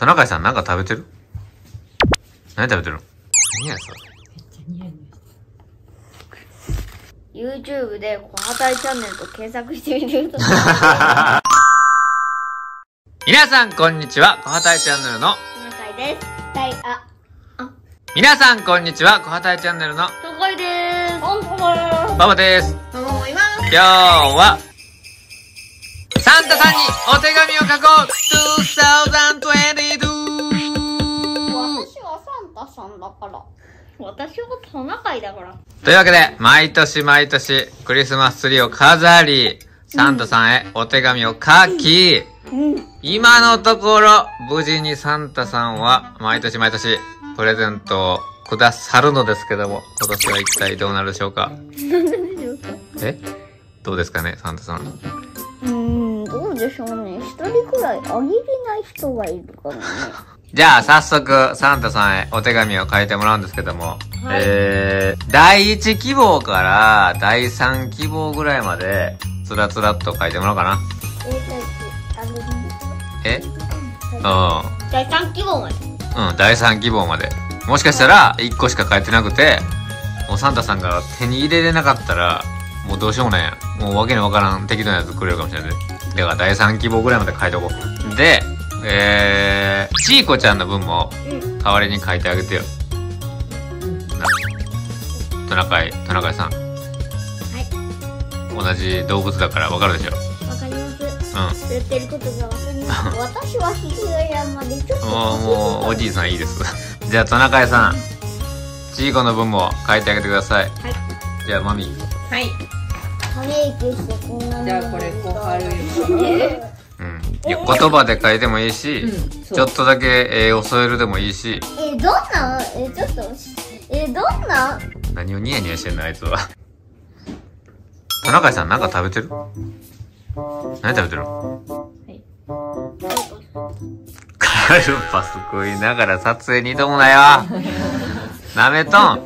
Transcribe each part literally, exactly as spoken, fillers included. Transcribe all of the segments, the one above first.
トナカイさんなんか食べてる？何食べてる？何やそれ。YouTube で「小畑チャンネル」と検索してみてください。皆さんこんにちは、小畑チャンネルのトナカイです。だいああ皆さんこんにちは、小畑チャンネルのトナカイです。ババです。ママもいます。今日はサンタさんにお手紙を書こう。にせんにじゅうに私はサンタさんだから。私はトナカイだから。というわけで、毎年毎年、クリスマスツリーを飾り、サンタさんへお手紙を書き、うんうん、今のところ、無事にサンタさんは、毎年毎年、プレゼントをくださるのですけども、今年は一体どうなるでしょうか。え？どうですかね、サンタさん。うーん、どうでしょうね。一人くらいあげれない人がいるからね。じゃあ、早速、サンタさんへお手紙を書いてもらうんですけども、はい、えー、だいいち希望からだいさん希望ぐらいまで、つらつらっと書いてもらおうかな。え？うん。だいさん希望まで。うん、だいさん希望まで。もしかしたら、いっこしか書いてなくて、もうサンタさんが手に入れれなかったら、もうどうしようもないやん。もうわけのわからん適当なやつくれるかもしれない。だから、だいさん希望ぐらいまで書いとこう。で、えー、ちいこちゃんの分も代わりに書いてあげてよ。な、トナカイ、トナカイさん。はい。同じ動物だからわかるでしょ。わかります。うん。言ってることがわかります。私はひげが山でちょっと。もう、もう、おじいさんいいです。じゃあ、トナカイさん。ちいこの分も書いてあげてください。はい。じゃあ、マミ。はい。ため息してこんなの。じゃあ、これ、こう貼るよ。言葉で書いてもいいし、うん、ちょっとだけ絵を添えるでもいいし。え、どんな、え、ちょっと、え、どんな。何をニヤニヤしてんの、あいつは。トナカイさん、なんか食べてる？何食べてる？はい。カルパス食いながら撮影に挑むなよ。なめとん。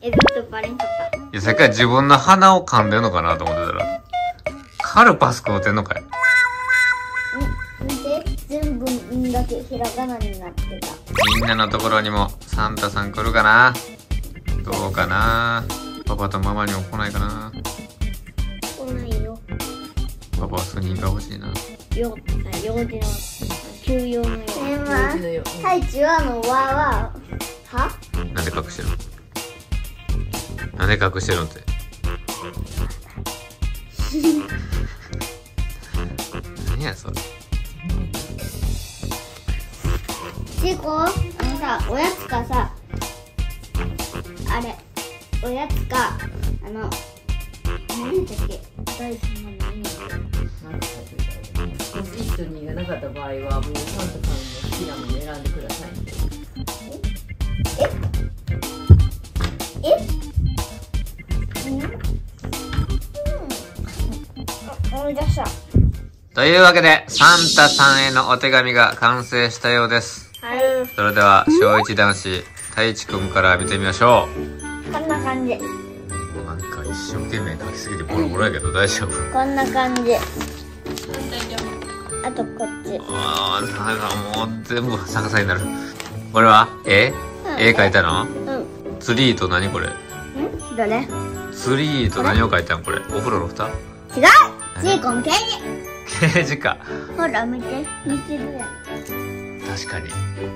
え、ずっとバレんかった。いや、せっかく自分の鼻を噛んでるのかなと思ってたら。カルパス食うてんのかい。全部んだけひらがなになってた。みんなのところにもサンタさん来るかな。どうかな。パパとママにも来ないかな。来ないよ。パパはスニーカー欲しいな。用用事の休養の用。え、まタイチワのワはは？なんで隠してるの？なんで隠してるのって。何やそれ。ちいこ、あのさ、おやつかさ、あれ、おやつか、あの、何だっけ、だいさんの何だっけ、シートにがなかった場合は、もうサンタさんの好きなもの選んでください。え？え？うん？うん。思い出した。というわけで、サンタさんへのお手紙が完成したようです。それでは小一男子たいちくんから見てみましょう。こんな感じ。なんか一生懸命書きすぎてボロボロやけど大丈夫？こんな感じ。あとこっち。ああ、なんかもう全部逆さになる。これは絵？絵描いたの？うん。ツリーと何これ？ん？どれ？ツリーと何を描いたのこれ？お風呂の蓋？違う。ちいこのケージ。ケージか。ほら見て、見てるやん。確かに。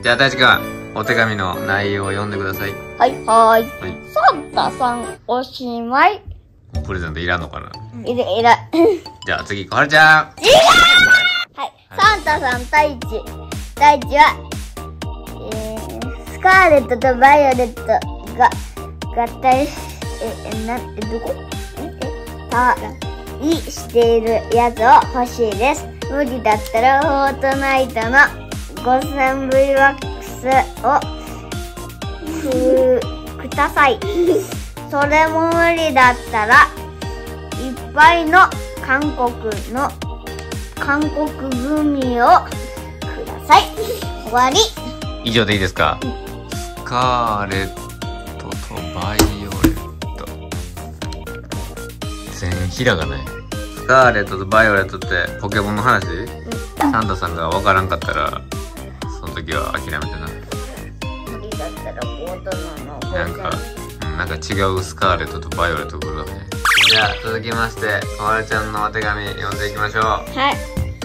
じゃあ、たいちくん、お手紙の内容を読んでください。はい、はーい。はい、サンタさん、おしまい。プレゼントいらんのかな。いら、いら。じゃあ、次、こはるちゃん。違う。はい、サンタさん、たいち。たいちは、えー、スカーレットとバイオレットが、合体し、え、な、え、どこえ、え、た、いしているやつを欲しいです。無理だったら、フォートナイトの、ごせんブイ ワックスをください。それも無理だったらいっぱいの韓国の韓国グミをください。終わり。以上でいいですか？スカーレットとバイオレット。全員ひらがない。スカーレットとバイオレットってポケモンの話？サンタさんがわからんかったら。時は諦めてな。無理だったらゴールドのなんか、なんか違うスカーレットとバイオレット来るわね。じゃあ続きましてかわるちゃんのお手紙読んでいきましょう。はい、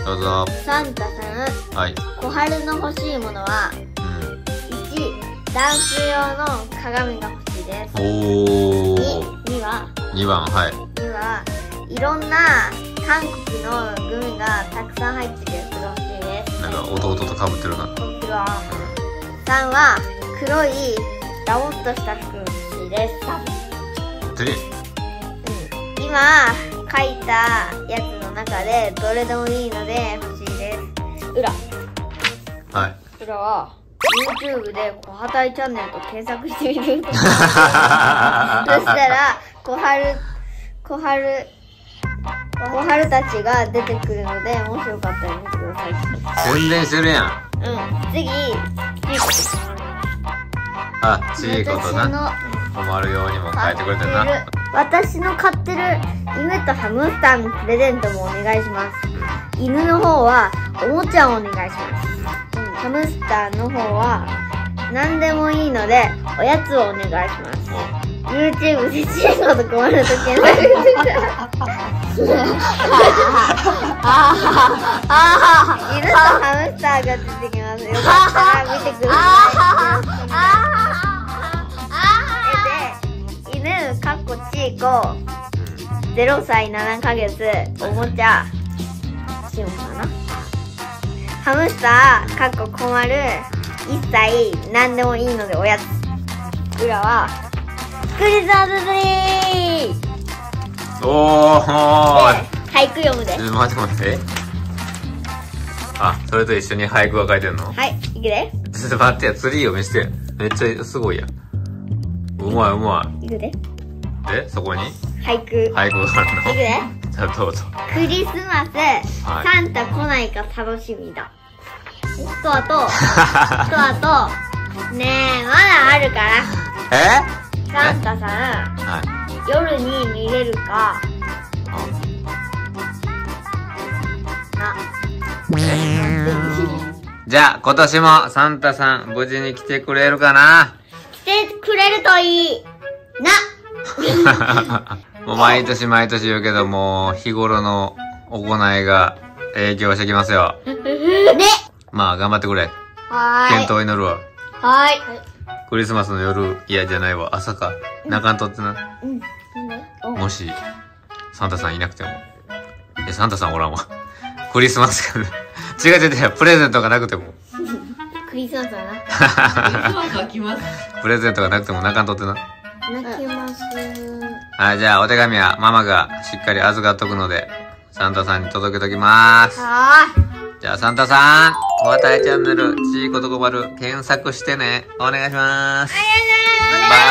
どうぞ。サンタさん、はい、小春の欲しいものは、うん、いち、ダンス用の鏡が欲しいです。おお。にはにばん、はい、にはいろんな韓国のグミがたくさん入ってるやつが欲しいです。なんか弟とかぶってるな。本当は、うん、さんは黒いダボっとした服が欲しいです。さん、うん、今書いたやつの中でどれでもいいので欲しいです。裏、はい、裏は YouTube で「小畑チャンネル」と検索してみるそしたら小春小春小春たちが出てくるので、もしよかったら見てください。宣伝してるやん。うん。次、あ、ちいことな。困るようにも書いてくれてるな。私の飼ってる犬とハムスターのプレゼントもお願いします。犬の方はおもちゃをお願いします。うん、ハムスターの方は何でもいいのでおやつをお願いします。YouTube でチーコと困るときに犬とハムスターが出てきます。よかったら見てください。で、犬かっこチーコゼロさいななかげつおもちゃチーコかな。ハムスターかっこ困るいっさい何でもいいのでおやつ。裏はクリザードリー。おー、俳句読むで。ちょっと待って待って。あ、それと一緒に俳句が書いてんの？はい、いくで。ちょっと待ってや、ツリーを見せて。めっちゃすごいや。うまいうまい。いくで。で、そこに俳句。俳句があるの？いくで。じゃあどうぞ。クリスマス、はい、サンタ来ないか楽しみだ。とあと、とあと、ねえ、まだあるから。え？サンタさん、はい、夜に見れるかな。じゃあ今年もサンタさん無事に来てくれるかな。来てくれるといいな。もう毎年毎年言うけど、もう日頃の行いが影響してきますよ。ね。まあ頑張ってくれ。はーい。健闘を祈るわ。はーい。クリスマスの夜、いやじゃないわ、朝か泣かんとってな。うん、うん、もしサンタさんいなくても、え、サンタさんおらんわ、クリスマスから違う違う違う、プレゼントがなくてもクリスマスはな、クリスマスは来ますプレゼントがなくても泣かんとってな。泣きます。あ、じゃあお手紙はママがしっかり預かっとくので、サンタさんに届けときまーす。はーい。じゃあサンタさん、小畑チャンネル、ちいことこまる検索してね。お願いします。バイバ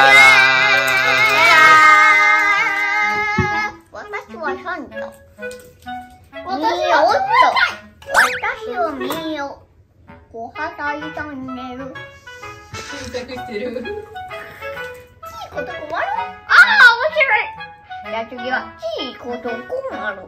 イ。私はサンタ。私はおっと。私はみよ。小畑チャンネル。検索してる。ちいことこまる。ああ、面白い。じゃあ次はちいことこまる。